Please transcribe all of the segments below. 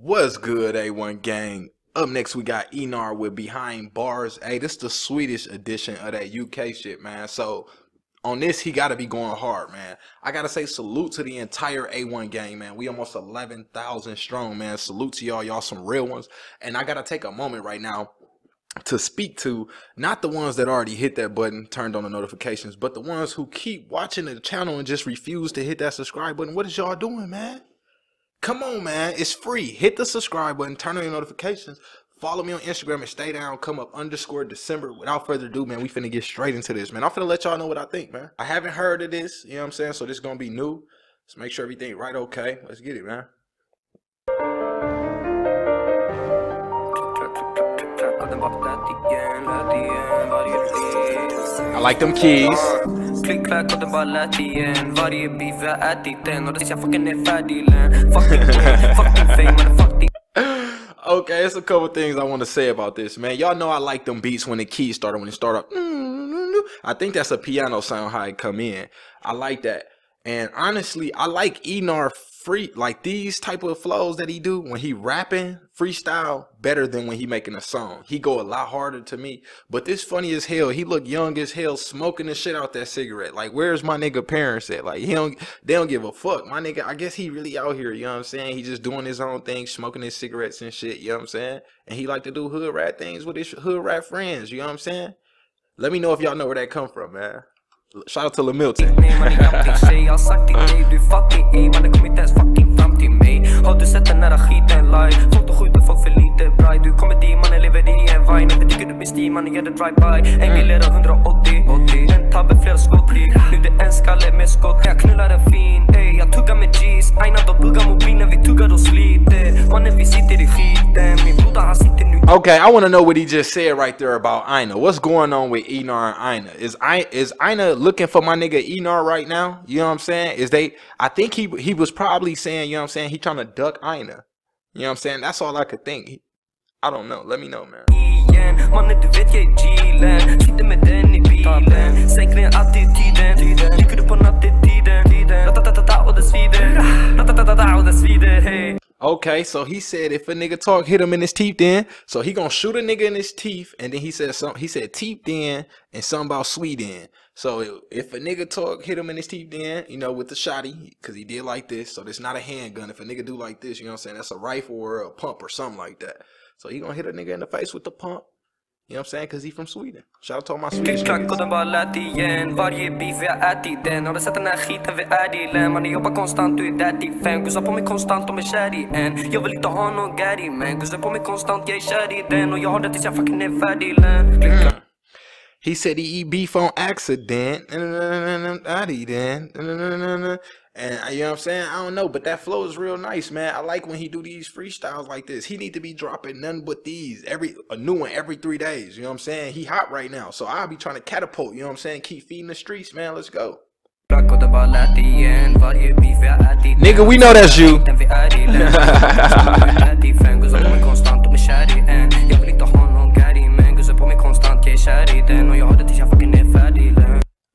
What's good, A1 gang? Up next we got Einar with Behind Bars. Hey, this is the Swedish edition of that UK shit, man. So on this, he gotta be going hard, man. I gotta say salute to the entire A1 gang, man. We almost 11,000 strong, man. Salute to y'all. Y'all some real ones. And I gotta take a moment right now to speak to not the ones that already hit that button, turned on the notifications, but the ones who keep watching the channel and just refuse to hit that subscribe button. What is y'all doing, man? Come on, man. It's free. Hit the subscribe button. Turn on your notifications. Follow me on Instagram at Stay Down Come Up _December. Without further ado, man, we finna get straight into this, man. I'm finna let y'all know what I think, man. I haven't heard of this. You know what I'm saying? So this is gonna be new. Let's make sure everything right. Okay. Let's get it, man. I like them keys. Click back on the ball at the end. Body beef at the 10. Or this fucking land. Fucking thing, motherfucking. Okay, it's a couple things I want to say about this, man. Y'all know I like them beats when the keys started, when it started up. I think that's a piano sound how it come in. I like that. And honestly, I like Einar free, like these type of flows that he do when he rapping freestyle better than when he making a song. He go a lot harder to me, but this funny as hell. He look young as hell smoking the shit out that cigarette. Like, where's my nigga parents at? Like, they don't give a fuck. My nigga, I guess he really out here, you know what I'm saying? He just doing his own thing, smoking his cigarettes and shit, you know what I'm saying? And he like to do hood rat things with his hood rat friends, you know what I'm saying? Let me know if y'all know where that come from, man. Shout out to La Milton. Okay, I want to know what he just said right there about Einar. What's going on with Einar and Einar? Is Einar looking for my nigga Einar right now? You know what I'm saying? I think he was probably saying, you know what I'm saying, he trying to duck Einar. You know what I'm saying? That's all I could think. I don't know. Let me know, man. Okay, so he said if a nigga talk, hit him in his teeth then. So he gonna shoot a nigga in his teeth, and then he said something, he said teeth then and something about Sweden. So if a nigga talk, hit him in his teeth then, you know, with the shotty, because he did like this. So it's not a handgun. If a nigga do like this, you know what I'm saying, that's a rifle or a pump or something like that. So he gonna hit a nigga in the face with the pump. You know what I'm saying? Cause he from Sweden. Shout out to all my Swedish niggas. He said he eat beef on accident. And you know what I'm saying? I don't know, but that flow is real nice, man. I like when he do these freestyles like this. He need to be dropping none but these, a new one every 3 days. You know what I'm saying? He hot right now, so I'll be trying to catapult. You know what I'm saying? Keep feeding the streets, man. Let's go. Nigga, we know that's you.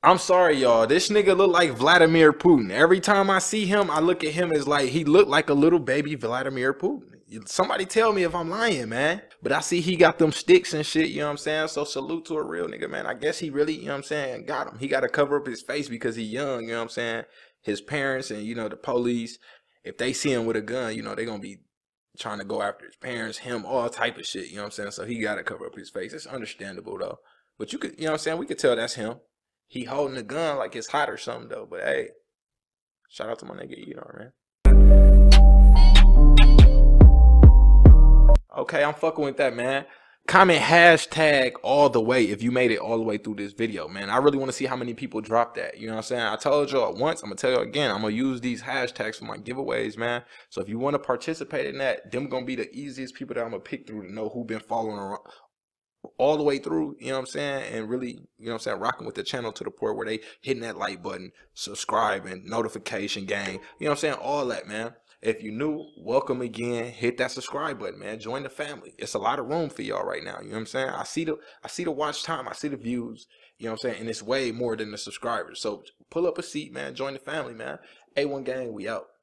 I'm sorry, y'all. This nigga look like Vladimir Putin. Every time I see him, I look at him as like he look like a little baby Vladimir Putin. Somebody tell me if I'm lying, man. But I see he got them sticks and shit, you know what I'm saying? So salute to a real nigga, man. I guess he really, you know what I'm saying, got him. He got to cover up his face because he young, you know what I'm saying? His parents and, you know, the police, if they see him with a gun, you know, they're going to be trying to go after his parents, him, all type of shit, you know what I'm saying? So he got to cover up his face. It's understandable, though. But you could, you know what I'm saying? We could tell that's him. He holding a gun like it's hot or something though, but hey, shout out to my nigga Einar, man. Okay, I'm fucking with that, man. Comment hashtag all the way if you made it all the way through this video, man. I really want to see how many people drop that. You know what I'm saying? I told y'all once, I'm gonna tell y'all again. I'm gonna use these hashtags for my giveaways, man. So if you want to participate in that, them gonna be the easiest people that I'm gonna pick through to know who been following around all the way through, you know what I'm saying, and really, you know what I'm saying, rocking with the channel to the point where they hitting that like button, subscribe, and notification gang, you know what I'm saying, all that, man. If you new, welcome again. Hit that subscribe button, man. Join the family. It's a lot of room for y'all right now, you know what I'm saying. I see the watch time, I see the views, you know what I'm saying, and it's way more than the subscribers. So pull up a seat, man. Join the family, man. A1 gang, we out.